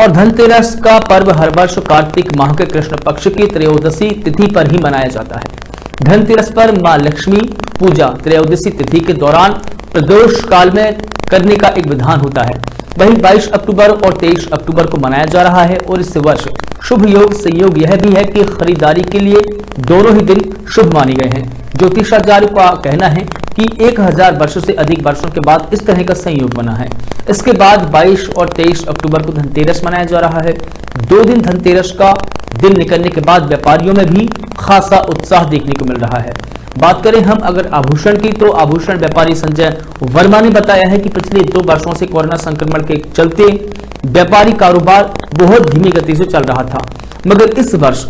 और धनतेरस का पर्व हर वर्ष कार्तिक माह के कृष्ण पक्ष की त्रयोदशी तिथि पर ही मनाया जाता है। धनतेरस पर मां लक्ष्मी पूजा त्रयोदशी तिथि के दौरान प्रदोष काल में करने का एक विधान होता है। वहीं 22 अक्टूबर और 23 अक्टूबर को मनाया जा रहा है और इस वर्ष शुभ योग संयोग यह भी है कि खरीदारी के लिए दोनों ही दिन शुभ माने गए हैं। ज्योतिषाचार्य का कहना है कि 1000 वर्षों से अधिक वर्षों के बाद इस तरह का संयोग बना है। इसके बाद 22 और 23 अक्टूबर को धनतेरस मनाया जा रहा है। 2 दिन धनतेरस का दिन निकलने के बाद व्यापारियों में भी खासा उत्साह देखने को मिल रहा है। बात करें हम अगर आभूषण की, तो आभूषण व्यापारी संजय वर्मा ने बताया है कि पिछले 2 वर्षों से कोरोना संक्रमण के चलते व्यापारी कारोबार बहुत धीमी गति से चल रहा था, मगर इस वर्ष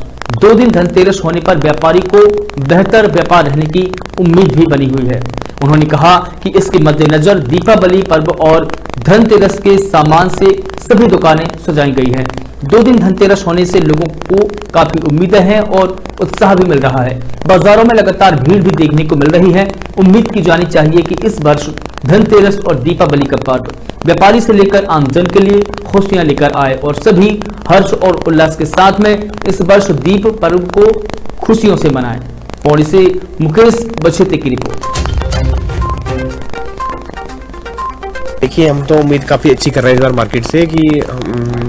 2 दिन धनतेरस होने पर व्यापारी को बेहतर व्यापार रहने की उम्मीद भी बनी हुई है। उन्होंने कहा कि इसके मद्देनजर दीपावली पर्व और धनतेरस के सामान से सभी दुकानें सजाई गई हैं। 2 दिन धनतेरस होने से लोगों को काफी उम्मीदें हैं और उत्साह भी मिल रहा है। बाजारों में लगातार भीड़ भी देखने को मिल रही है। उम्मीद की जानी चाहिए कि इस वर्ष धनतेरस और दीपावली का पर्व व्यापारी से लेकर आमजन के लिए खुशियां लेकर आए और सभी हर्ष और उल्लास के साथ में इस वर्ष दीप पर्व को खुशियों से मनाएं। पौड़ी से मुकेश बछेती की रिपोर्ट। देखिए, हम तो उम्मीद काफ़ी अच्छी कर रहे हैं इस बार मार्केट से कि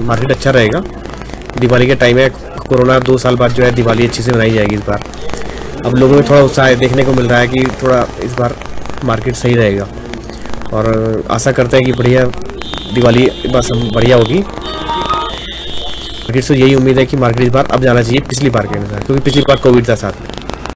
मार्केट अच्छा रहेगा। दिवाली के टाइम है, कोरोना 2 साल बाद जो है दिवाली अच्छे से मनाई जाएगी इस बार। अब लोगों में थोड़ा उत्साह देखने को मिल रहा है कि थोड़ा इस बार मार्केट सही रहेगा और आशा करते हैं कि बढ़िया दिवाली बस बढ़िया होगी। मार्केट से यही उम्मीद है कि मार्केट इस बार अब जाना चाहिए पिछली बार के अनुसार, क्योंकि पिछली बार कोविड था साथ में।